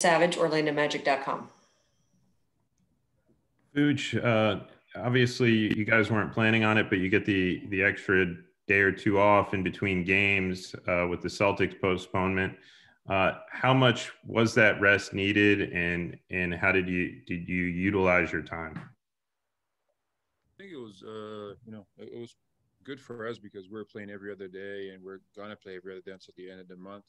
Savage, OrlandoMagic.com. Vooch, obviously you guys weren't planning on it, but you get the extra day or two off in between games with the Celtics postponement. How much was that rest needed, and how did you utilize your time? I think it was, it was good for us because we're playing every other day, and we're gonna play every other day until the end of the month.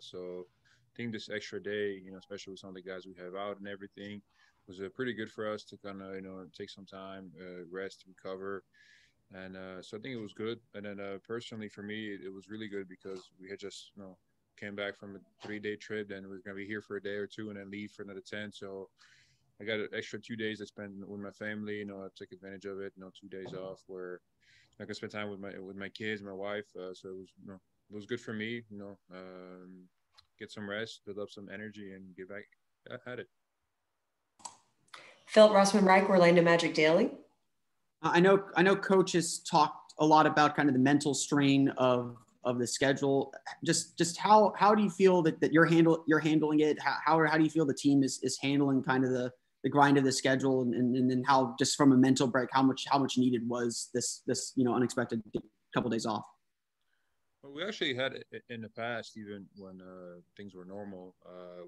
So I think this extra day, especially with some of the guys we have out and everything, was pretty good for us to kind of, take some time, rest, recover. And so I think it was good. And then personally for me, it was really good because we had just, came back from a 3-day trip, and we're going to be here for a day or two and then leave for another 10. So I got an extra 2 days to spend with my family. I took advantage of it, 2 days off where I could spend time with my kids, my wife. So it was, it was good for me, get some rest, build up some energy, and get back at it. Phillip Rossman-Reich, Orlando Magic Daily. I know coaches talked a lot about kind of the mental strain of the schedule. Just how do you feel that you're handling it? How do you feel the team is handling kind of the grind of the schedule, and then how, just from a mental break, how much needed was this unexpected couple days off? Well, we actually had it in the past, even when things were normal.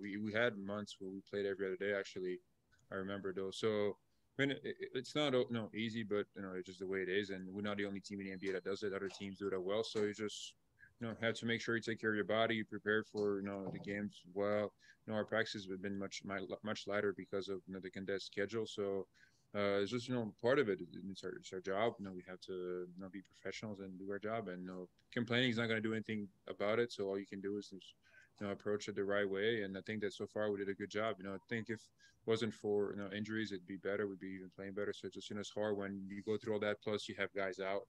We had months where we played every other day. Actually, I remember those. So I mean, it's not easy, but it's just the way it is, and we're not the only team in the NBA that does it. Other teams do it well. So you just have to make sure you take care of your body, you prepare for the games well. Our practices have been much lighter because of the condensed schedule. So it's just part of it. It's our job. We have to be professionals and do our job. And complaining is not going to do anything about it. So all you can do is just, approach it the right way. And I think that so far we did a good job. I think if it wasn't for injuries, it'd be better. We'd be even playing better. So just it's hard when you go through all that. Plus you have guys out.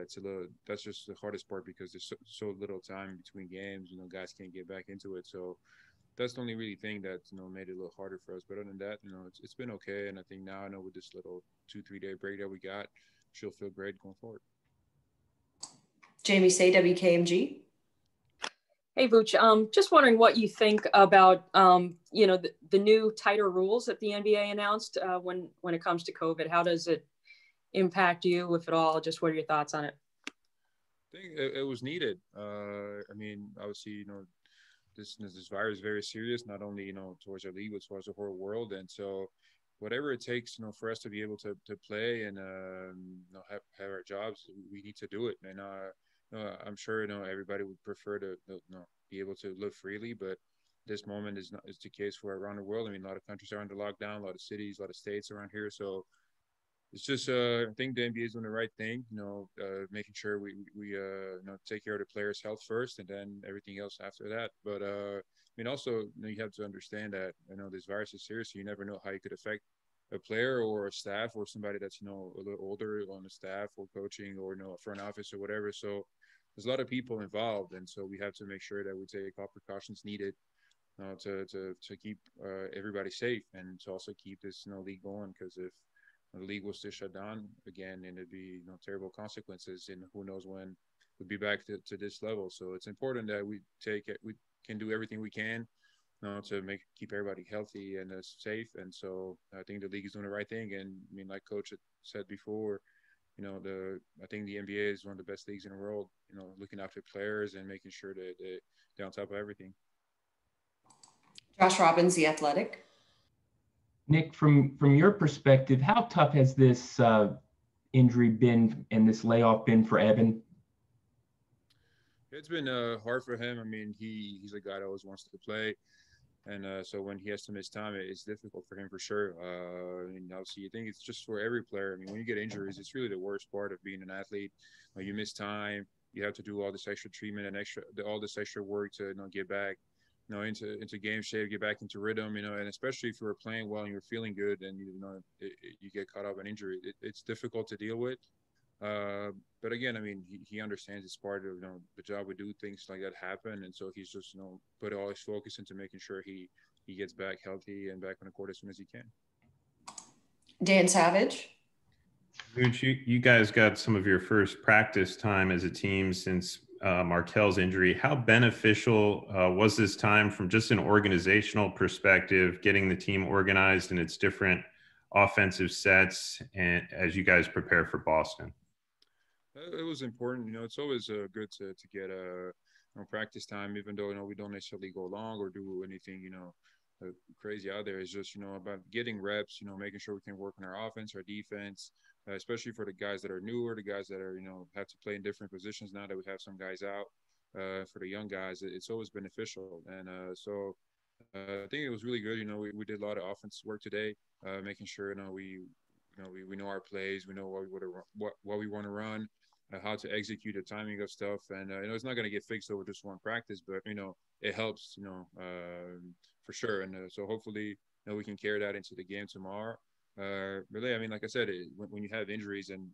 It's a little, that's just the hardest part because there's so little time between games. Guys can't get back into it. So that's the only really thing that made it a little harder for us. But other than that, it's been okay. And I think now with this little 2-3 day break that we got, she'll feel great going forward. Jamie Say, WKMG. Hey, Vooch, just wondering what you think about, the new tighter rules that the NBA announced when it comes to COVID. How does it impact you, if at all? Just what are your thoughts on it? I think it was needed. I mean, obviously, this virus is very serious, not only, towards our league, but towards the whole world. And so whatever it takes, for us to be able to play and have our jobs, we need to do it. And I'm sure everybody would prefer to be able to live freely, but this moment is the case for around the world. I mean, a lot of countries are under lockdown, a lot of cities, a lot of states around here. So it's just I think the NBA is doing the right thing, making sure we take care of the players' health first, and then everything else after that. But I mean, also you have to understand that this virus is serious, so you never know how it could affect a player or a staff or somebody that's a little older on the staff or coaching or front office or whatever. So there's a lot of people involved, and so we have to make sure that we take all precautions needed to keep everybody safe, and to also keep this league going, because if the league was to shut down again, and it'd be terrible consequences, and who knows when we'd be back to this level. So it's important that we can do everything we can to keep everybody healthy and safe. And so I think the league is doing the right thing. And I mean, like Coach said before, I think the NBA is one of the best leagues in the world, looking after players and making sure that they're on top of everything. Josh Robbins, The Athletic. Nick, from your perspective, how tough has this injury been and this layoff been for Evan? It's been hard for him. I mean, he's a guy that always wants to play. And so when he has to miss time, it's difficult for him for sure. And obviously, I think it's just for every player. I mean, when you get injuries, it's really the worst part of being an athlete. You miss time, you have to do all this extra treatment and all this extra work to get back, into game shape, get back into rhythm. And especially if you're playing well and you're feeling good, and you get caught up in injury, it's difficult to deal with. But again, I mean, he understands it's part of the job. We do things like that happen, and so he's just put all his focus into making sure he gets back healthy and back on the court as soon as he can. Dan Savage. Dude, you guys got some of your first practice time as a team since Martel's injury, how beneficial was this time from just an organizational perspective, getting the team organized in its different offensive sets and as you guys prepare for Boston? It was important. It's always good to get a practice time, even though, we don't necessarily go long or do anything, crazy out there. It's just, about getting reps, making sure we can work on our offense, our defense, especially for the guys that are newer, the guys that are, have to play in different positions now that we have some guys out. For the young guys, it's always beneficial. And I think it was really good. We did a lot of offense work today, making sure, we know our plays, we know what we want to run, how to execute, the timing of stuff. And, it's not going to get fixed over just one practice, but, it helps, for sure. And so hopefully, we can carry that into the game tomorrow. Really, like I said, when you have injuries and,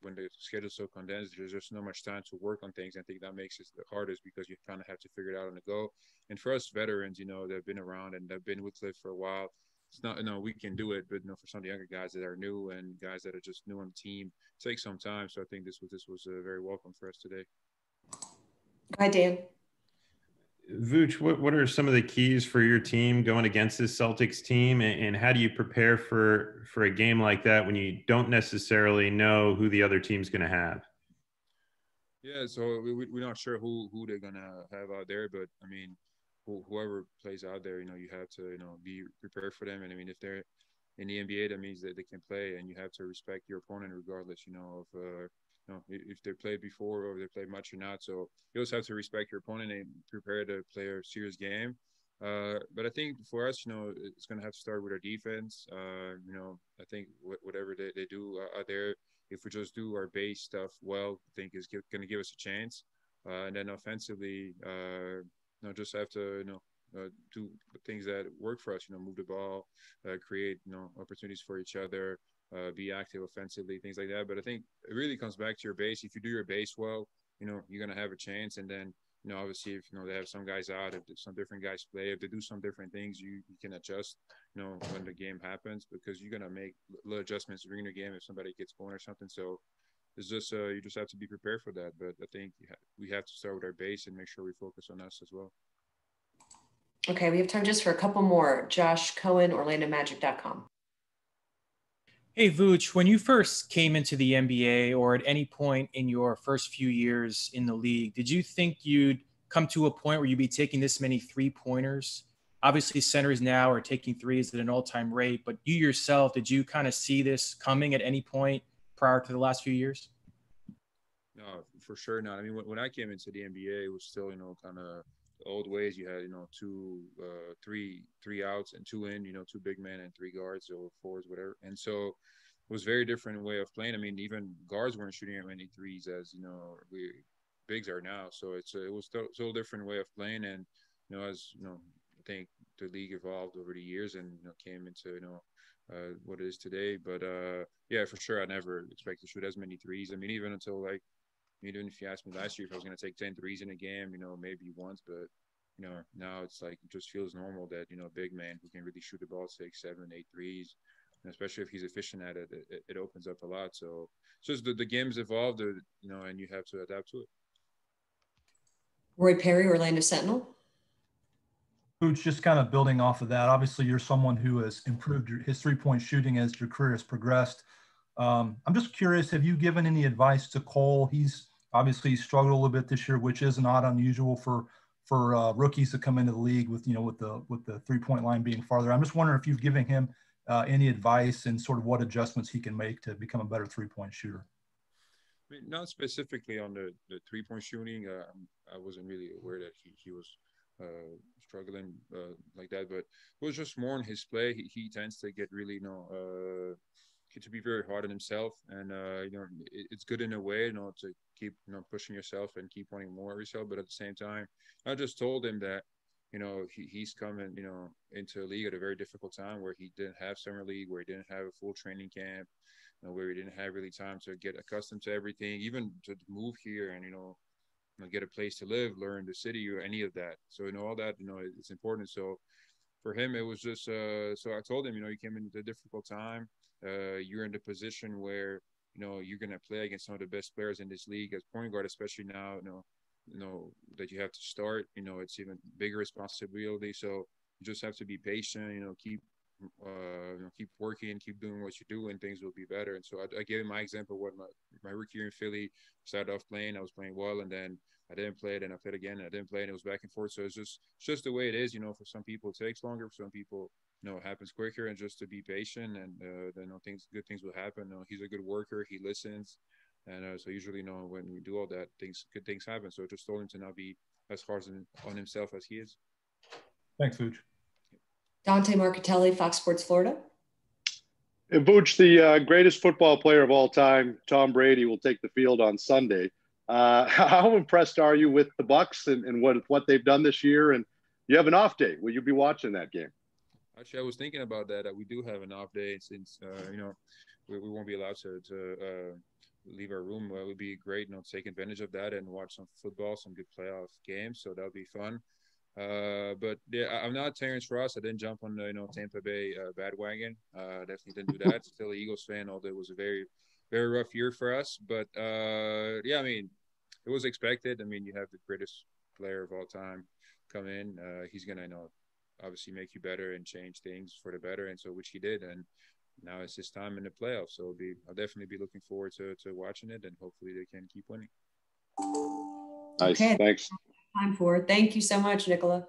when the schedule's so condensed, there's just not much time to work on things. I think that makes it the hardest because you kind of have to figure it out on the go. And for us veterans, they've been around and they've been with Cliff for a while. It's not, we can do it, but for some of the younger guys that are new and guys that are just new on the team, it takes some time. So I think this was very welcome for us today. Hi, Dan. Vooch, what are some of the keys for your team going against this Celtics team, and how do you prepare for a game like that when you don't necessarily know who the other team's going to have? Yeah, so we're not sure who they're going to have out there, but whoever plays out there, you have to, be prepared for them. And if they're in the NBA, that means that they can play, and you have to respect your opponent regardless, of, if they played before or they played much or not. So you also have to respect your opponent and prepare to play a serious game. But I think for us, it's going to have to start with our defense. I think whatever they do out there, if we just do our base stuff well, I think is going to give us a chance. And then offensively, just have to, do things that work for us, move the ball, create, opportunities for each other, be active offensively, things like that. But I think it really comes back to your base. If you do your base well, you're going to have a chance. And then, obviously, if, they have some guys out, if some different guys play, if they do some different things, you can adjust, when the game happens, because you're going to make little adjustments during the game if somebody gets going or something. So it's just you just have to be prepared for that. But I think we have to start with our base and make sure we focus on us as well. Okay, we have time just for a couple more. Josh Cohen, OrlandoMagic.com. Hey, Vooch, when you first came into the NBA, or at any point in your first few years in the league, did you think you'd come to a point where you'd be taking this many three-pointers? Obviously, centers now are taking threes at an all-time rate, but you yourself, did you kind of see this coming at any point prior to the last few years? No, for sure not. When I came into the NBA, it was still, kind of old ways. You had, three outs and two in, two big men and three guards or fours, whatever. And so it was a very different way of playing. Even guards weren't shooting as many threes as, we bigs are now. So it was still a different way of playing. And, as, I think the league evolved over the years and, came into, what it is today. But yeah, for sure, I never expect to shoot as many threes. Even until even if you asked me last year if I was going to take 10 threes in a game, maybe once, but now it's like, it just feels normal that, a big man who can really shoot the ball 6, 7, 8 threes, and especially if he's efficient at it, it opens up a lot. So it's just the game's evolved, and you have to adapt to it. Roy Perry, Orlando Sentinel. Just kind of building off of that, obviously you're someone who has improved his three-point shooting as your career has progressed. I'm just curious, have you given any advice to Cole? He's obviously struggled a little bit this year, which is not unusual for rookies to come into the league with, with the three-point line being farther. I'm just wondering if you've given him any advice and sort of what adjustments he can make to become a better three-point shooter. Not specifically on the three-point shooting. I wasn't really aware that he was struggling like that, but it was just more in his play. He tends to get really, to be very hard on himself, and it's good in a way, to keep pushing yourself and keep wanting more of yourself. But at the same time, I just told him that he's coming into a league at a very difficult time where he didn't have summer league, where he didn't have a full training camp, where he didn't have really time to get accustomed to everything, even to move here and get a place to live, learn the city, or any of that. So all that, it's important. So for him, it was just so I told him, you came into a difficult time. You're in the position where you're going to play against some of the best players in this league as point guard, especially now. that you have to start, it's even bigger responsibility. So you just have to be patient, keep working, keep doing what you do, and things will be better. And so I gave my example when my rookie year in Philly, started off playing, I was playing well, and then I didn't play it, and I played again, and I didn't play it, and it was back and forth. So it's just the way it is, for some people it takes longer, for some people, it happens quicker, and just to be patient, and good things will happen. He's a good worker, he listens, and so usually, when we do all that, good things happen. So I just told him to not be as hard on himself as he is. Thanks, Vooch. Dante Marcatelli, Fox Sports Florida. And Vooch, the greatest football player of all time, Tom Brady, will take the field on Sunday. How impressed are you with the Bucs and what they've done this year? And you have an off day. Will you be watching that game? Actually, I was thinking about that. We do have an off day since, we won't be allowed to leave our room. It would be great, take advantage of that and watch some football, some good playoff games. So that'll be fun. But yeah, I'm not Terrence Ross. I didn't jump on the Tampa Bay bandwagon. Definitely didn't do that. Still an Eagles fan, although it was a very, very rough year for us. But yeah, it was expected. You have the greatest player of all time come in. He's gonna, obviously make you better and change things for the better, and so which he did. And now it's his time in the playoffs. So I'll definitely be looking forward to watching it, and hopefully they can keep winning. Nice. Okay. Thanks. Thank you so much, Nikola.